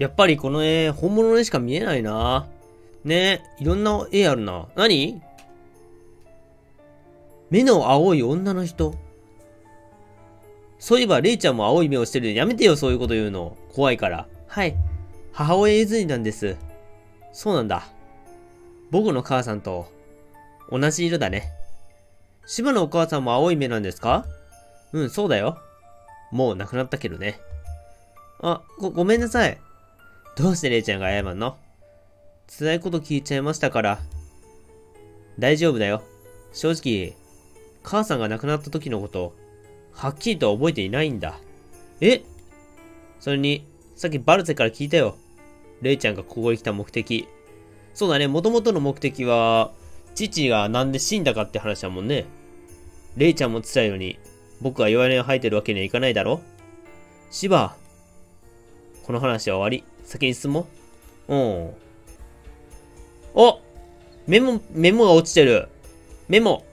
やっぱりこの絵、本物の絵しか見えないな。ねえ、いろんな絵あるな。何？目の青い女の人。そういえば、レイちゃんも青い目をしてるで、やめてよ、そういうこと言うの。怖いから。はい。母親譲りなんです。そうなんだ。僕の母さんと、同じ色だね。芝のお母さんも青い目なんですか？うん、そうだよ。もう亡くなったけどね。あ、ごめんなさい。どうしてレイちゃんが謝んの？辛いこと聞いちゃいましたから。大丈夫だよ。正直、母さんが亡くなった時のこと、はっきりとは覚えていないんだ。え？それに、さっきバルセから聞いたよ。レイちゃんがここに来た目的。そうだね、もともとの目的は、父がなんで死んだかって話だもんね。レイちゃんも言ってたように、僕が弱音を吐いてるわけにはいかないだろ？シバ、この話は終わり。先に進もう。うん。お！メモが落ちてる。メモ。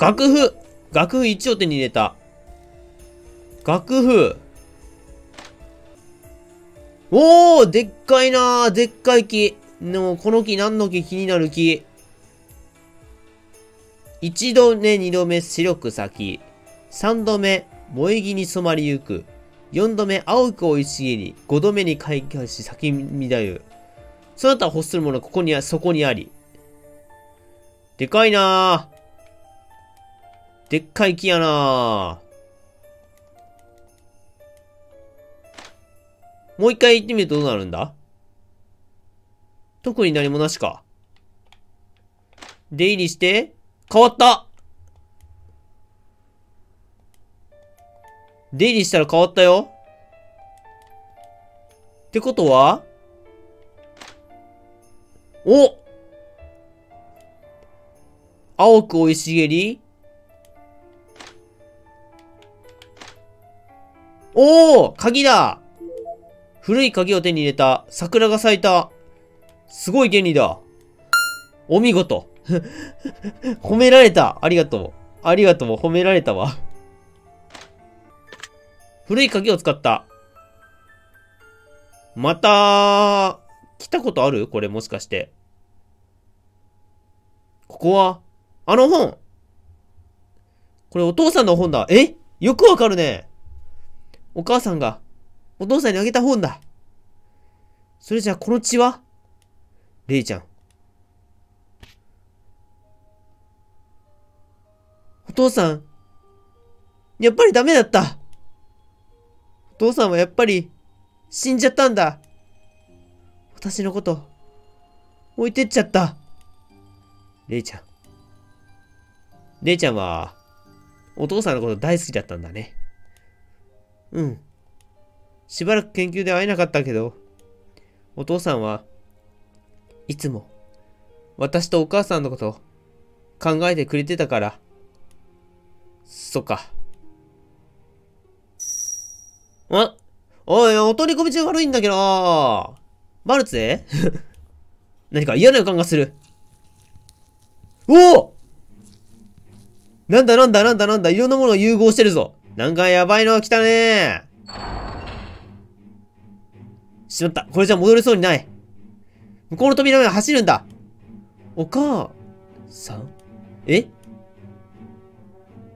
楽譜1を手に入れた。楽譜。おー、でっかいなー。でっかい木。でも、この木何の木？気になる木。一度目、二度目、白く咲き。三度目、萌え木に染まりゆく。四度目、青く生い茂り。五度目に開花し、咲き乱ゆ。その他欲するもの、ここにあ、そこにあり。でかいなぁ。でっかい木やなぁ。もう一回行ってみるとどうなるんだ？特に何もなしか。出入りして、変わった！出入りしたら変わったよ。ってことは？お！青く生い茂り？おー！鍵だ！古い鍵を手に入れた。桜が咲いた。すごい原理だ。お見事。褒められた。ありがとう。ありがとう。褒められたわ。古い鍵を使った。また、来たことある？これもしかして。ここは、あの本。これお父さんの本だ。え？よくわかるね。お母さんが、お父さんにあげた本だ。それじゃあこの血は？レイちゃん。お父さん、やっぱりダメだった。お父さんはやっぱり、死んじゃったんだ。私のこと、置いてっちゃった。レイちゃん。レイちゃんは、お父さんのこと大好きだったんだね。うん。しばらく研究で会えなかったけど、お父さんはいつも私とお母さんのこと考えてくれてたから。そっか。あ、おい、お取り込み中悪いんだけど。バルツェ？何か嫌な予感がする。おお！なんだ、いろんなものが融合してるぞ。なんかやばいのが来たねー。しまった。これじゃ戻れそうにない。向こうの扉まで走るんだ。お母さん？え？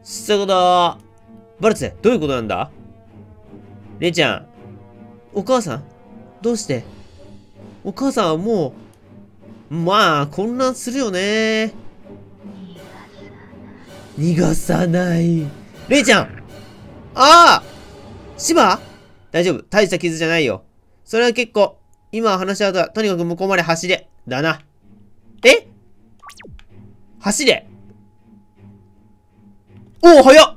そこだー。バルツ、どういうことなんだ？レイちゃん。お母さん？どうして？お母さんはもう、まあ、混乱するよね。逃がさない。レイちゃん！ああ！芝？大丈夫。大した傷じゃないよ。それは結構。今は話し合うと、とにかく向こうまで走れ。だな。え？走れ。おお、早っ！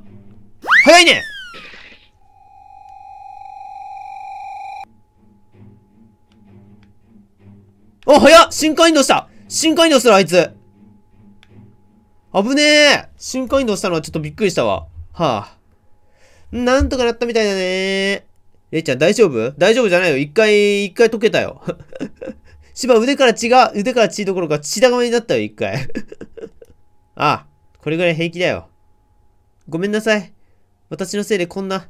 早いね！お、早っ！瞬間移動した！瞬間移動する、あいつ！危ねえ！瞬間移動したのはちょっとびっくりしたわ。はあ。なんとかなったみたいだね。レイちゃん大丈夫？大丈夫じゃないよ。一回溶けたよ。芝腕から血どころか血だまりになったよ、一回。ああ、これぐらい平気だよ。ごめんなさい。私のせいでこんな。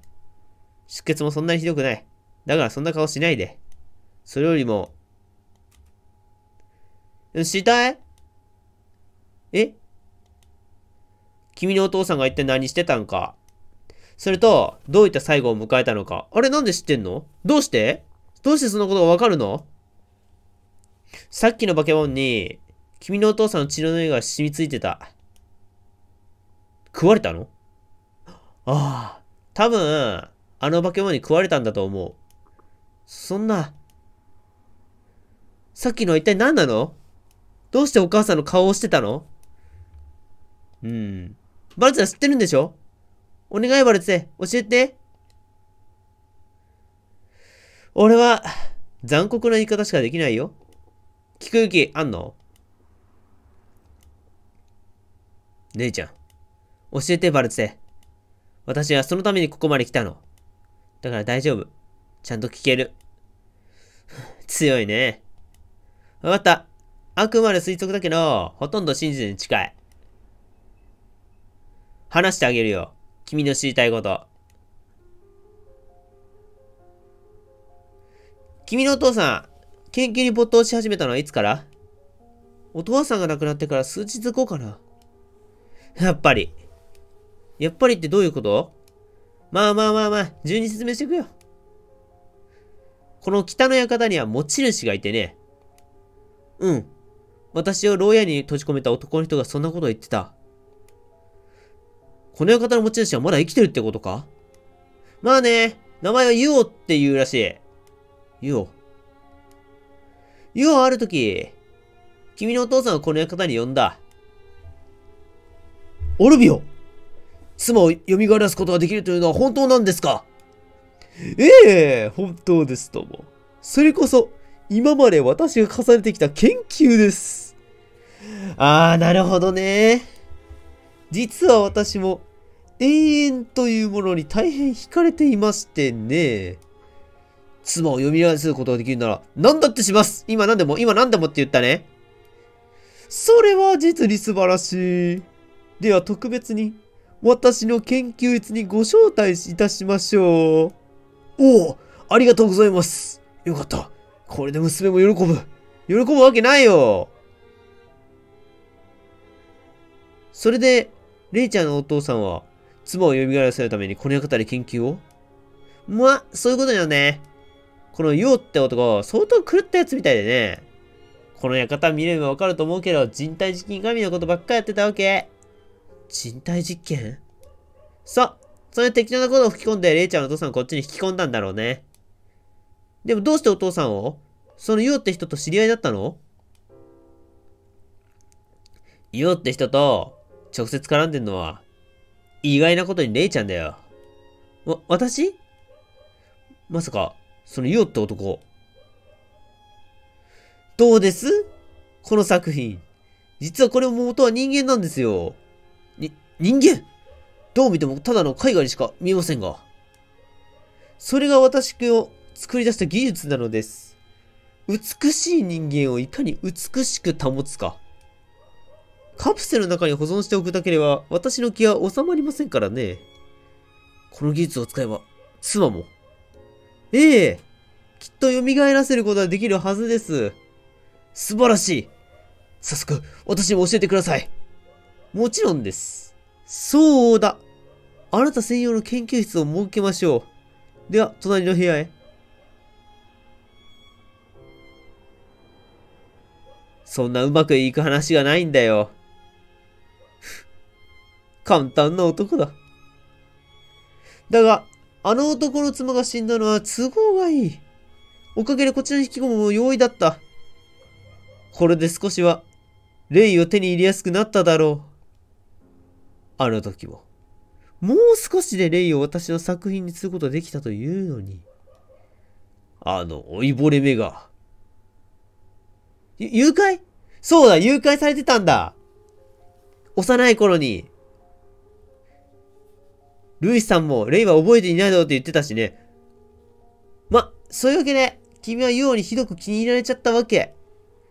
出血もそんなにひどくない。だからそんな顔しないで。それよりも、死体？え？君のお父さんが一体何してたんか？それと、どういった最後を迎えたのか。あれ、なんで知ってんの？どうしてそのことがわかるの？さっきの化け物に、君のお父さんの血の匂いが染みついてた。食われたの？ああ、多分、あの化け物に食われたんだと思う。そんな、さっきのは一体何なの？どうしてお母さんの顔をしてたの？バルツェラ知ってるんでしょ？お願いバルツェ、教えて。俺は、残酷な言い方しかできないよ。聞く勇気あんの？姉ちゃん、教えてバルツェ。私はそのためにここまで来たの。だから大丈夫。ちゃんと聞ける。強いね。わかった。あくまで推測だけど、ほとんど真実に近い。話してあげるよ。君の知りたいこと。君のお父さん、研究に没頭し始めたのはいつから？お父さんが亡くなってから数日後かな。やっぱりってどういうこと？まあ、順に説明していくよ。この北の館には持ち主がいてね。うん。私を牢屋に閉じ込めた男の人がそんなことを言ってた。この館の持ち主はまだ生きてるってことか？まあね、名前はユオって言うらしい。ユオあるとき、君のお父さんをこの館に呼んだ。オルビオ、妻を蘇らすことができるというのは本当なんですか？ええ、本当ですとも。それこそ、今まで私が重ねてきた研究です。ああ、なるほどね。実は私も、永遠というものに大変惹かれていましてね。妻を蘇らせることができるなら、何だってします！今何でもって言ったね。それは実に素晴らしい。では特別に、私の研究室にご招待いたしましょう。おお、ありがとうございます。よかった。これで娘も喜ぶ。喜ぶわけないよ。それで、レイちゃんのお父さんは、妻を蘇らせるためにこの館で研究を？まあ、そういうことだよね。このヨウって男、相当狂ったやつみたいでね。この館見ればわかると思うけど、人体実験神のことばっかやってたわけ。人体実験？そういう適当なことを吹き込んで、レイちゃんのお父さんをこっちに引き込んだんだろうね。でもどうしてお父さんを、そのユオって人と知り合いだったの？ユオって人と直接絡んでんのは、意外なことにレイちゃんだよ。私？まさか、そのユオって男。どうです？この作品。実はこれも元は人間なんですよ。人間？どう見てもただの絵画にしか見えませんが。それが私を作り出した技術なのです。美しい人間をいかに美しく保つか。カプセルの中に保存しておくだけでは私の気は収まりませんからね。この技術を使えば、妻も。ええ、きっと蘇らせることができるはずです。素晴らしい。早速、私にも教えてください。もちろんです。そうだ。あなた専用の研究室を設けましょう。では、隣の部屋へ。そんなうまくいく話がないんだよ。簡単な男だ。だが、あの男の妻が死んだのは都合がいい。おかげでこちらに引き込むも容易だった。これで少しは、霊を手に入れやすくなっただろう。あの時も、もう少しでレイを私の作品にすることができたというのに、あの老いぼれ目が、誘拐？そうだ、誘拐されてたんだ。幼い頃に、ルイさんもレイは覚えていないだろうって言ってたしね。そういうわけで、君はユオにひどく気に入られちゃったわけ。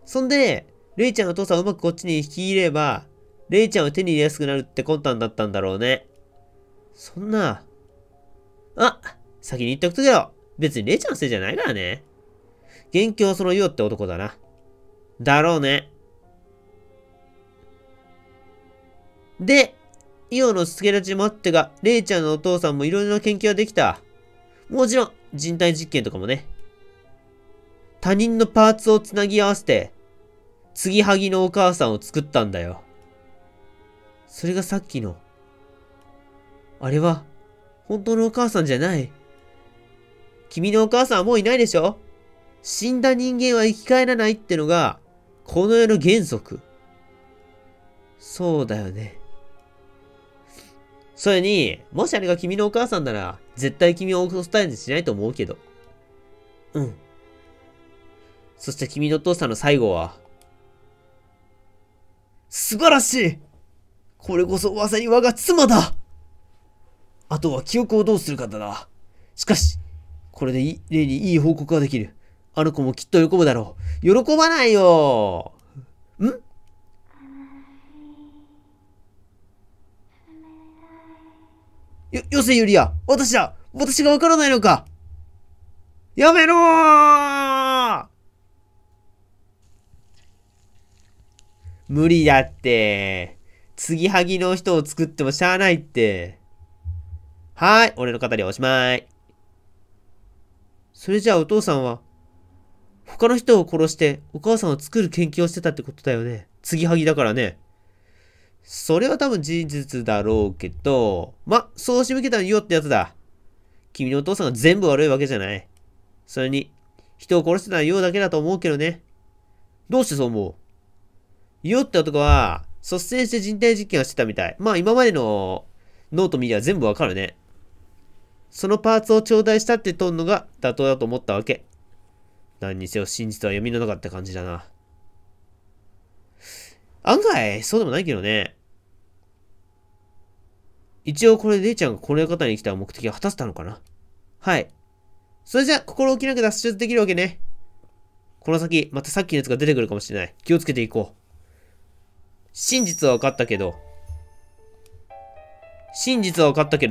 そんでね、レイちゃんのお父さんをうまくこっちに引き入れば、レイちゃんを手に入れやすくなるって魂胆だったんだろうね。そんな。先に言っておくとだよ。別にレイちゃんのせいじゃないからね。元凶はそのユウって男だな。だろうね。で、イオの助太刀もあってが、レイちゃんのお父さんもいろいろな研究ができた。もちろん、人体実験とかもね。他人のパーツをつなぎ合わせて、継ぎはぎのお母さんを作ったんだよ。それがさっきの。あれは、本当のお母さんじゃない。君のお母さんはもういないでしょ？死んだ人間は生き返らないってのが、この世の原則。そうだよね。それに、もしあれが君のお母さんなら、絶対君を殺したりしないと思うけど。うん。そして君のお父さんの最後は、素晴らしい！これこそまさに我が妻だ！あとは記憶をどうするかだな。しかし、これで例にいい報告ができる。あの子もきっと喜ぶだろう。喜ばないよ！ん？よせユリア、私がわからないのか。やめろー！無理だって。継ぎはぎの人を作ってもしゃあないって。はい、俺の語りはおしまい。それじゃあお父さんは、他の人を殺してお母さんを作る研究をしてたってことだよね。継ぎはぎだからね。それは多分事実だろうけど、そう仕向けたのよってやつだ。君のお父さんが全部悪いわけじゃない。それに、人を殺してたのよだけだと思うけどね。どうしてそう思う？よって男は、率先して人体実験をしてたみたい。今までのノート見りゃ全部わかるね。そのパーツを頂戴したってとんのが妥当だと思ったわけ。何にせよ真実は読みのなかった感じだな。案外、そうでもないけどね。一応これ、レイちゃんがこの方に来た目的は果たせたのかな？はい。それじゃあ、心置きなく脱出できるわけね。この先、またさっきのやつが出てくるかもしれない。気をつけていこう。真実は分かったけど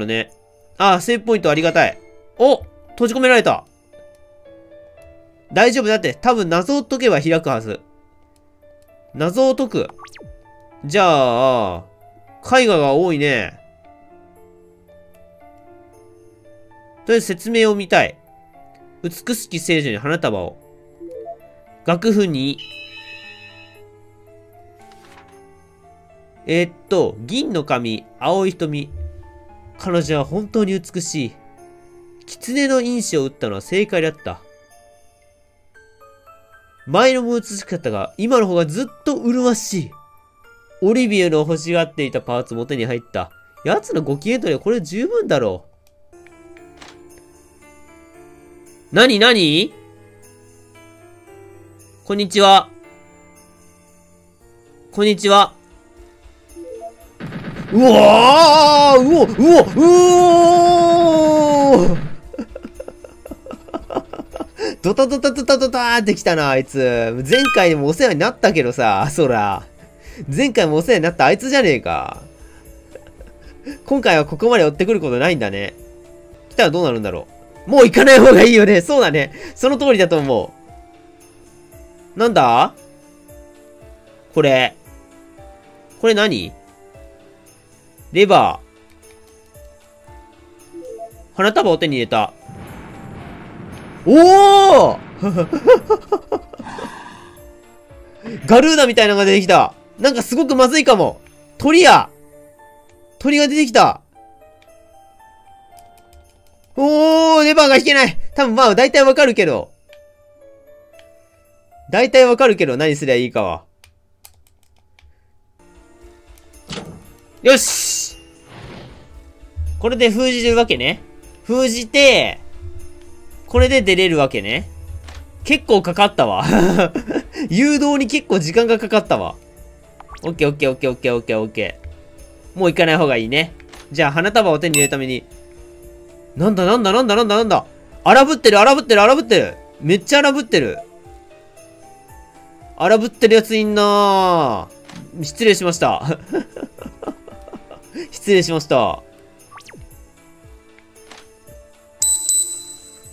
ね。ああ、セーブポイントありがたい。お！閉じ込められた。大丈夫だって、多分謎を解けば開くはず。謎を解く。じゃあ、絵画が多いね。とりあえず説明を見たい。美しき聖女に花束を。楽譜に。銀の髪、青い瞳。彼女は本当に美しい。狐の因子を打ったのは正解だった。前のも美しかったが、今の方がずっと麗しい。オリビエの欲しがっていたパーツも手に入った。奴のご機嫌取りはこれ十分だろう。なにこんにちは。うわーうおードタってきたな、あいつ。前回でもお世話になったけどさ、そら。前回もお世話になったあいつじゃねえか。今回はここまで追ってくることないんだね。来たらどうなるんだろう。もう行かない方がいいよね。そうだね。その通りだと思う。なんだ？これ何？レバー。花束を手に入れた。おおガルーダみたいなのが出てきた。なんかすごくまずいかも。鳥が出てきた。おおレバーが引けない。多分大体わかるけど何すりゃいいかは。よし！これで封じるわけね。封じて、これで出れるわけね。結構かかったわ。誘導に結構時間がかかったわ。オッケー。もう行かない方がいいね。じゃあ、花束を手に入れるために。なんだ。荒ぶってる。めっちゃ荒ぶってる。荒ぶってるやついんなぁ。失礼しました。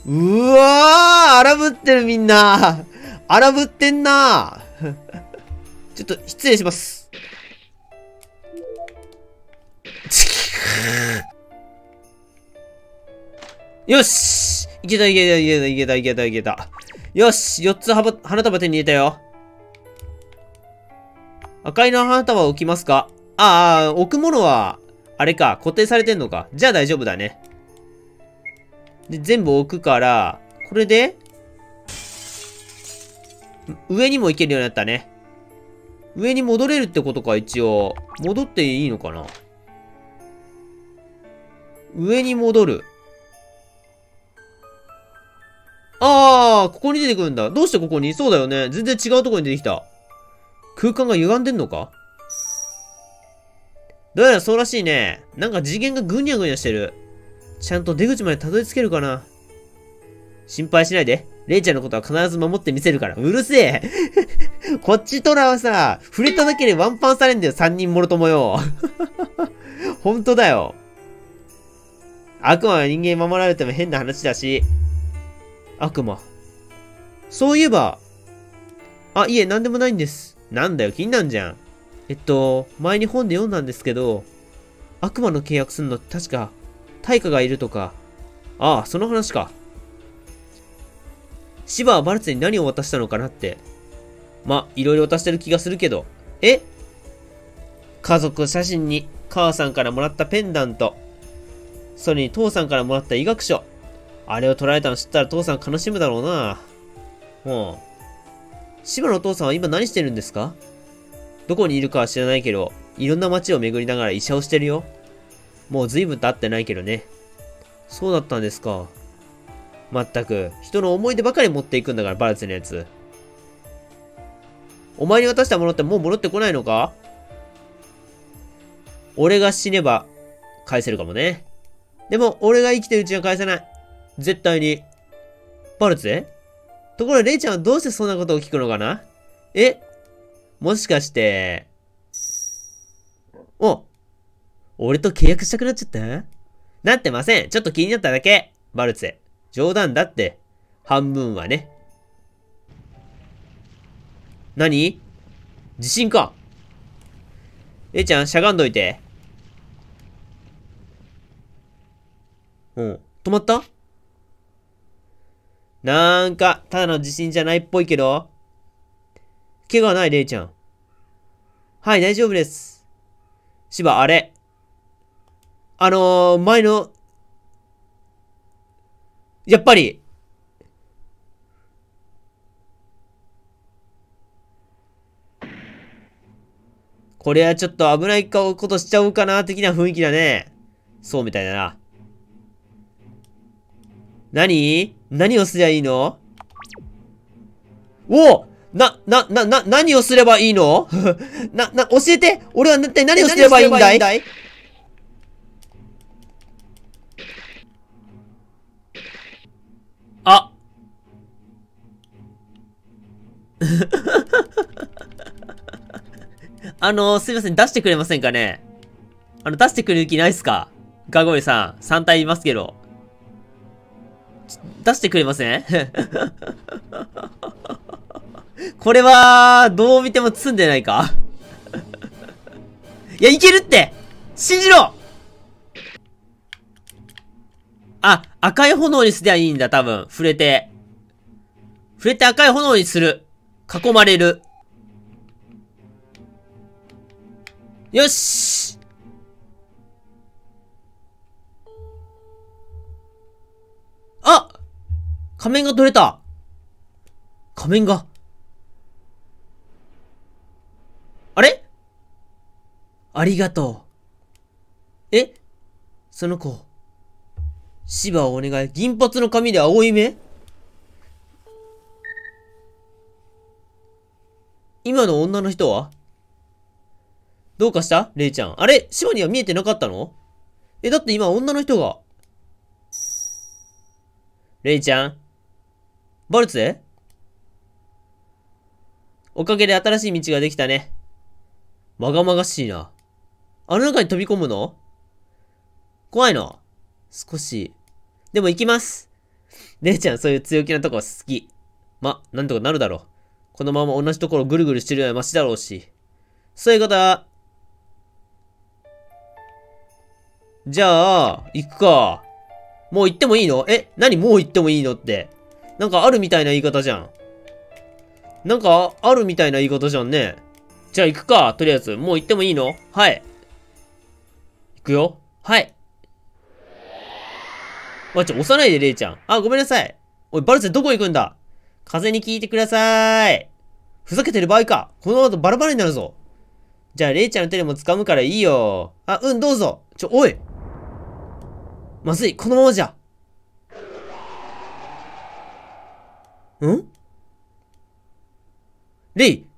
うわー荒ぶっってるみんな。荒ぶってんな。ちょっと失礼します。よし、いけたいけたいけたいけたいけたいけた。よし、4つ花束手に入れたよ。赤いの花束を置きますか？ああ、置くものは、あれか、固定されてんのか。じゃあ大丈夫だね。で、全部置くから、これで、上にも行けるようになったね。上に戻れるってことか、一応。戻っていいのかな？上に戻る。ああ、ここに出てくるんだ。どうしてここに？そうだよね。全然違うところに出てきた。空間が歪んでんのか？どうやらそうらしいね。なんか次元がぐにゃぐにゃしてる。ちゃんと出口までたどり着けるかな？心配しないで。レイちゃんのことは必ず守ってみせるから。うるせえこっちとらはさ、触れただけでワンパンされんだよ。3人もろともよ。ほんとだよ。悪魔は人間守られても変な話だし。悪魔。そういえば。あ、いえ、なんでもないんです。なんだよ、気になんじゃん。前に本で読んだんですけど、悪魔の契約するのって確か、対価がいるとか。ああ、その話か。シバはバルツに何を渡したのかなって。ま、いろいろ渡してる気がするけど。え？家族写真に、母さんからもらったペンダント。それに父さんからもらった医学書。あれを取られたの知ったら父さん悲しむだろうな。うん。シバのお父さんは今何してるんですか？どこにいるかは知らないけど、いろんな街を巡りながら医者をしてるよ。もう随分と会ってないけどね。そうだったんですか。まったく、人の思い出ばかり持っていくんだから、バラツのやつ。お前に渡したものってもう戻ってこないのか？俺が死ねば、返せるかもね。でも、俺が生きてるうちは返せない。絶対に。バルツ？ところで、レイちゃんはどうしてそんなことを聞くのかな？え？もしかして、俺と契約したくなっちゃった？なってません。ちょっと気になっただけ。バルツェ。冗談だって。半分はね。何？地震か。レイちゃん、しゃがんどいて。うん。止まった？なんか、ただの地震じゃないっぽいけど。怪我ない、レイちゃん。はい、大丈夫です。シバ、あれ。前の、やっぱり、これはちょっと危ないことしちゃおうかな、的な雰囲気だね。そうみたいだな。何をすりゃいいの？おお！何をすればいいの？教えて！俺は一体何をすればいいんだい？あ。すいません、出してくれませんかね？出してくれる気ないっすか？ガゴリさん、3体いますけど。出してくれません？これは、どう見ても詰んでないか？いや、いけるって！信じろ！あ、赤い炎にすりゃいいんだ、多分。触れて。触れて赤い炎にする。囲まれる。よし！あ！仮面が取れた。仮面が。あれ？ありがとう。え？その子。シバをお願い。銀髪の髪で青い目？今の女の人は？どうかした？レイちゃん。あれ？シバには見えてなかったの？だって今女の人が。レイちゃん。バルツェ？おかげで新しい道ができたね。まがまがしいな。中に飛び込むの？怖いな。少し。でも行きます。レイちゃん、そういう強気なとこ好き。ま、なんとかなるだろう。このまま同じところぐるぐるしてるよりはマシだろうし。そういうことだ。じゃあ、行くか。もう行ってもいいの？え、何もう行ってもいいのって。なんかあるみたいな言い方じゃん。なんかあるみたいな言い方じゃんね。じゃあ行くか、とりあえず。もう行ってもいいの？はい。行くよ。はい。わ、ちょ、押さないで、レイちゃん。あ、ごめんなさい。おい、バルセどこ行くんだ？風に聞いてくださーい。ふざけてる場合か。このままだとバラバラになるぞ。じゃあ、レイちゃんの手でも掴むからいいよ。あ、うん、どうぞ。ちょ、おい。まずい、このままじゃ。ん？レイ、